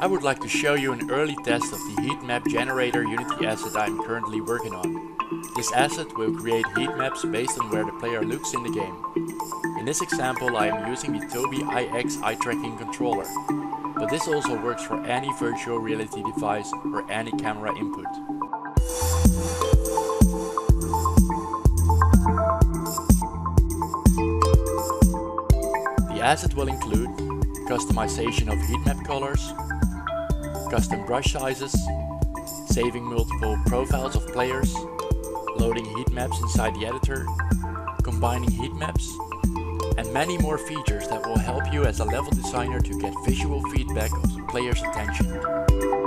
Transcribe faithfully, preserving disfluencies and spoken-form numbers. I would like to show you an early test of the Heatmap Generator Unity asset I am currently working on. This asset will create heatmaps based on where the player looks in the game. In this example I am using the Tobii iX Eye Tracking Controller, but this also works for any virtual reality device or any camera input. The asset will include customization of heatmap colors, custom brush sizes, saving multiple profiles of players, loading heatmaps inside the editor, combining heatmaps, and many more features that will help you as a level designer to get visual feedback of the player's attention.